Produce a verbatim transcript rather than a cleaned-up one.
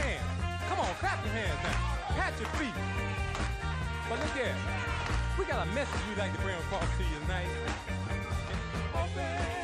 hands. Come on, clap your hands now. Pat your feet. But look here, we got a message we'd like to bring across to you tonight. Open.